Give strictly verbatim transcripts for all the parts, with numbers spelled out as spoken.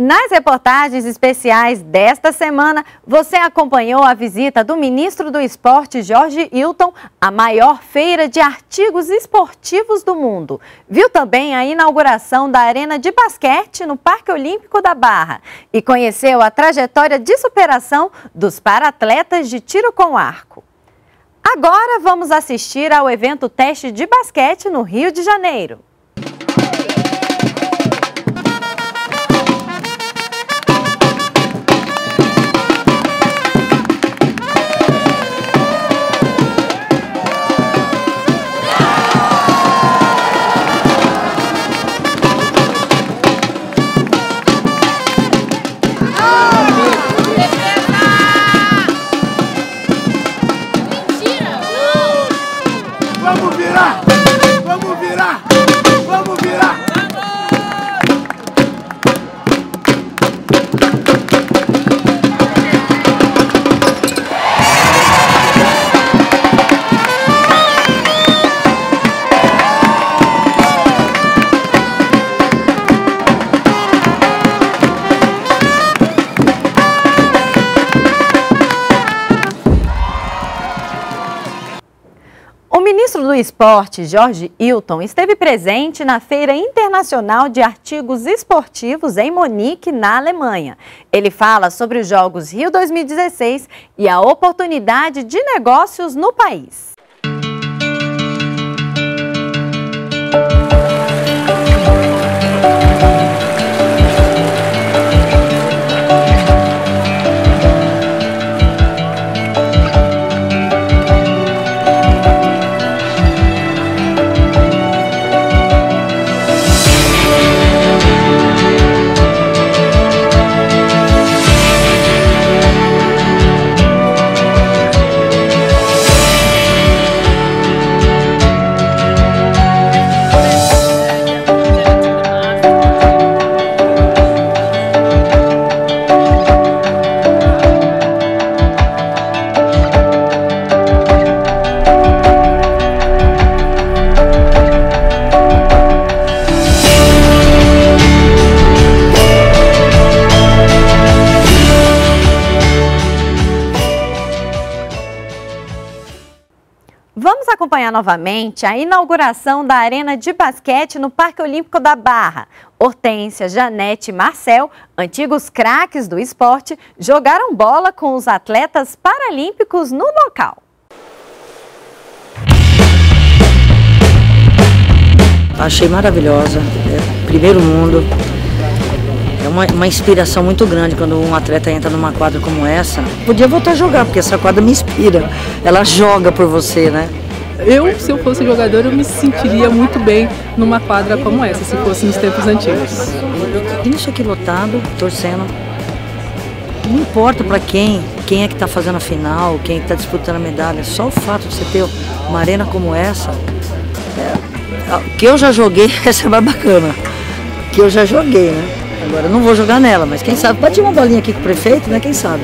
Nas reportagens especiais desta semana, você acompanhou a visita do ministro do Esporte, Jorge Hilton, à maior feira de artigos esportivos do mundo. Viu também a inauguração da Arena de Basquete no Parque Olímpico da Barra e conheceu a trajetória de superação dos para-atletas de tiro com arco. Agora vamos assistir ao evento teste de basquete no Rio de Janeiro. O ministro do Esporte, Jorge Hilton, esteve presente na Feira Internacional de Artigos Esportivos em Munique, na Alemanha. Ele fala sobre os Jogos Rio dois mil e dezesseis e a oportunidade de negócios no país. Vamos acompanhar novamente a inauguração da Arena de Basquete no Parque Olímpico da Barra. Hortência, Janete e Marcel, antigos craques do esporte, jogaram bola com os atletas paralímpicos no local. Achei maravilhosa, é, primeiro mundo. É uma, uma inspiração muito grande quando um atleta entra numa quadra como essa. Podia voltar a jogar, porque essa quadra me inspira. Ela joga por você, né? Eu, se eu fosse jogador, eu me sentiria muito bem numa quadra como essa, se fosse nos tempos antigos. Isso aqui lotado, torcendo. Não importa para quem, quem é que está fazendo a final, quem está disputando a medalha. Só o fato de você ter uma arena como essa, é, que eu já joguei, essa é mais bacana. Que eu já joguei, né? Agora eu não vou jogar nela, mas quem sabe, bate uma bolinha aqui com o prefeito, né? Quem sabe?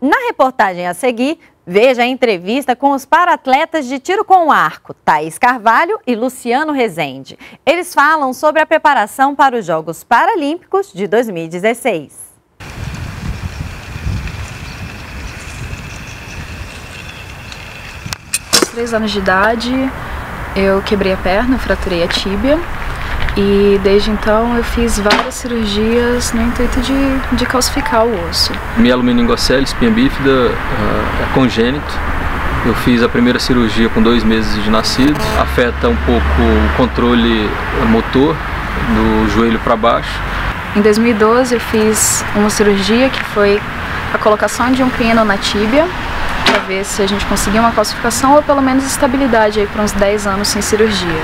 Na reportagem a seguir, veja a entrevista com os para-atletas de tiro com arco, Thaís Carvalho e Luciano Rezende. Eles falam sobre a preparação para os Jogos Paralímpicos de dois mil e dezesseis. Aos três anos de idade, eu quebrei a perna, fraturei a tíbia. E desde então eu fiz várias cirurgias no intuito de, de calcificar o osso. Mielomeningocele, espinha bífida, é congênito. Eu fiz a primeira cirurgia com dois meses de nascido. Afeta um pouco o controle motor do joelho para baixo. Em dois mil e doze eu fiz uma cirurgia que foi a colocação de um pino na tíbia, para ver se a gente conseguia uma calcificação ou pelo menos estabilidade aí por uns dez anos sem cirurgia.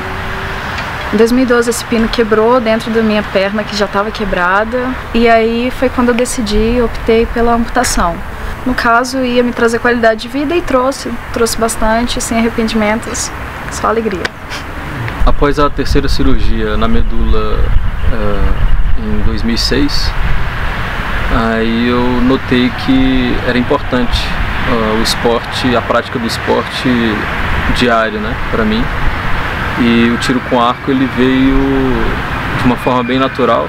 Em dois mil e doze esse pino quebrou dentro da minha perna, que já estava quebrada, e aí foi quando eu decidi, optei pela amputação. No caso, ia me trazer qualidade de vida e trouxe, trouxe bastante, sem arrependimentos, só alegria. Após a terceira cirurgia na medula em dois mil e seis, aí eu notei que era importante uh, o esporte, a prática do esporte diário, né, para mim. E o tiro com arco ele veio de uma forma bem natural.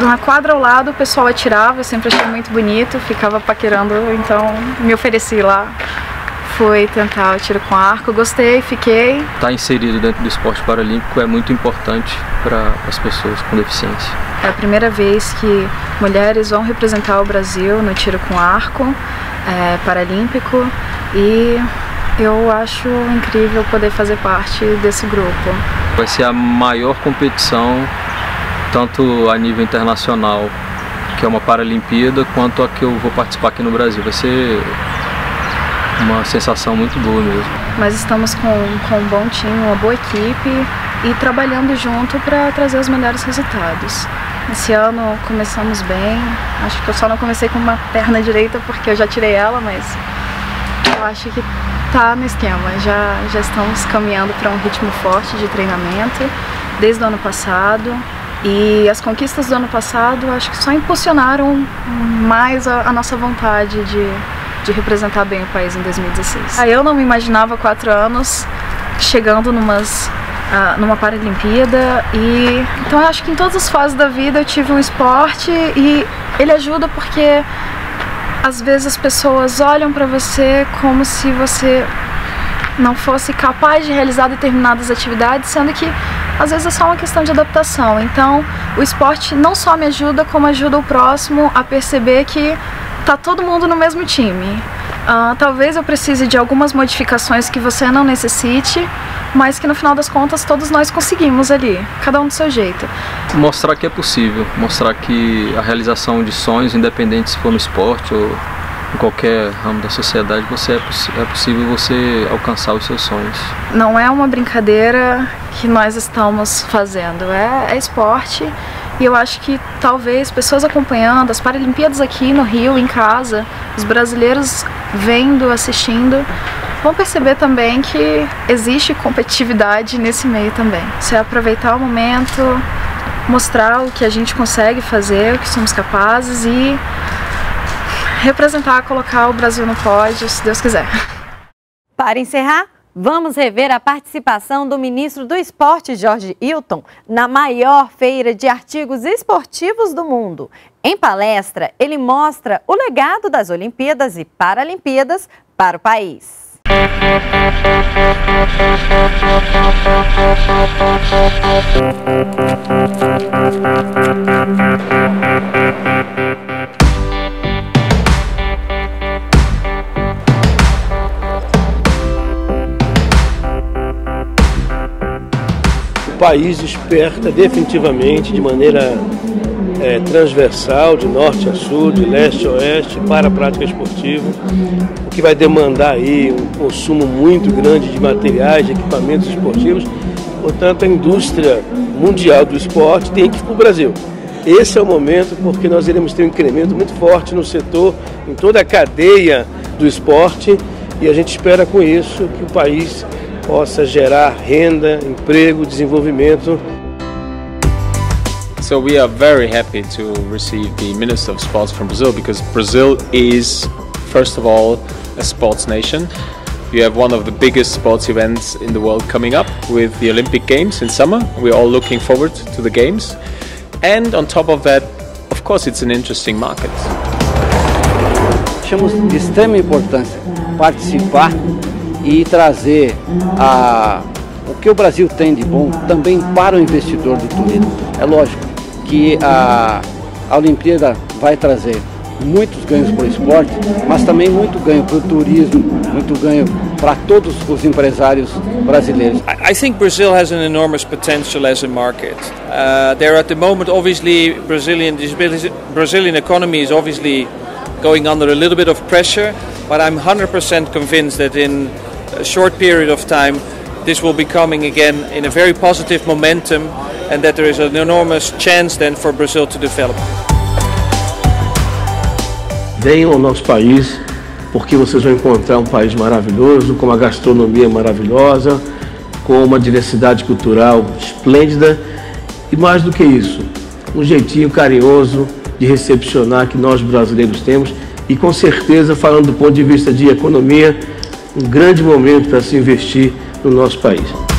Na quadra ao lado o pessoal atirava, eu sempre achei muito bonito, ficava paquerando, então me ofereci lá. Foi tentar o tiro com arco, gostei, fiquei. Estar inserido dentro do esporte paralímpico é muito importante para as pessoas com deficiência. É a primeira vez que mulheres vão representar o Brasil no tiro com arco é, paralímpico e eu acho incrível poder fazer parte desse grupo. Vai ser a maior competição, tanto a nível internacional, que é uma Paralimpíada, quanto a que eu vou participar aqui no Brasil. Vai ser uma sensação muito boa mesmo. Mas estamos com, com um bom time, uma boa equipe e trabalhando junto para trazer os melhores resultados. Esse ano começamos bem, acho que eu só não comecei com uma perna direita porque eu já tirei ela, mas eu acho que tá no esquema. Já, já estamos caminhando para um ritmo forte de treinamento desde o ano passado e as conquistas do ano passado acho que só impulsionaram mais a, a nossa vontade de de representar bem o país em dois mil e dezesseis. Ah, eu não me imaginava quatro anos chegando numas, ah, numa Paralimpíada e então eu acho que em todas as fases da vida eu tive um esporte e ele ajuda porque às vezes as pessoas olham para você como se você não fosse capaz de realizar determinadas atividades, sendo que às vezes é só uma questão de adaptação. Então o esporte não só me ajuda, como ajuda o próximo a perceber que tá todo mundo no mesmo time. Uh, talvez eu precise de algumas modificações que você não necessite, mas que no final das contas todos nós conseguimos ali, cada um do seu jeito. Mostrar que é possível, mostrar que a realização de sonhos, independente se for no esporte ou em qualquer ramo da sociedade, você é, poss- é possível você alcançar os seus sonhos. Não é uma brincadeira que nós estamos fazendo, é, é esporte. E eu acho que talvez pessoas acompanhando as Paralimpíadas aqui no Rio, em casa, os brasileiros vendo, assistindo, vão perceber também que existe competitividade nesse meio também. Você aproveitar o momento, mostrar o que a gente consegue fazer, o que somos capazes e representar, colocar o Brasil no pódio, se Deus quiser. Para encerrar, vamos rever a participação do ministro do Esporte, Jorge Hilton, na maior feira de artigos esportivos do mundo. Em palestra, ele mostra o legado das Olimpíadas e Paralimpíadas para o país. O país desperta definitivamente de maneira é, transversal, de norte a sul, de leste a oeste, para a prática esportiva, o que vai demandar aí um consumo muito grande de materiais, de equipamentos esportivos. Portanto, a indústria mundial do esporte tem que ir para o Brasil. Esse é o momento porque nós iremos ter um incremento muito forte no setor, em toda a cadeia do esporte, e a gente espera com isso que o país possa gerar renda, emprego, desenvolvimento. So we are very happy to receive the Minister of Sports from Brazil because Brazil is, first of all, a sports nation. You have one of the biggest sports events in the world coming up with the Olympic Games in summer. We're all looking forward to the Games. And on top of that, of course, it's an interesting market. Achamos de extrema importância participar e trazer a, o que o Brasil tem de bom também para o investidor do turismo. É lógico que a, a Olimpíada vai trazer muitos ganhos para o esporte, mas também muito ganho para o turismo, muito ganho para todos os empresários brasileiros. I think Brazil has an enormous potential as a market. Uh, there at the moment, obviously, Brazilian Brazilian economy is obviously going under a little bit of pressure, but I'm one hundred percent convinced that in a short period of time this will be coming again in a very positive momentum and that there is an enormous chance then for Brazil to develop. Venham ao nosso país porque vocês vão encontrar um país maravilhoso, com uma gastronomia maravilhosa, com uma diversidade cultural esplêndida e mais do que isso, um jeitinho carinhoso de recepcionar que nós brasileiros temos e, com certeza, falando do ponto de vista de economia, um grande momento para se investir no nosso país.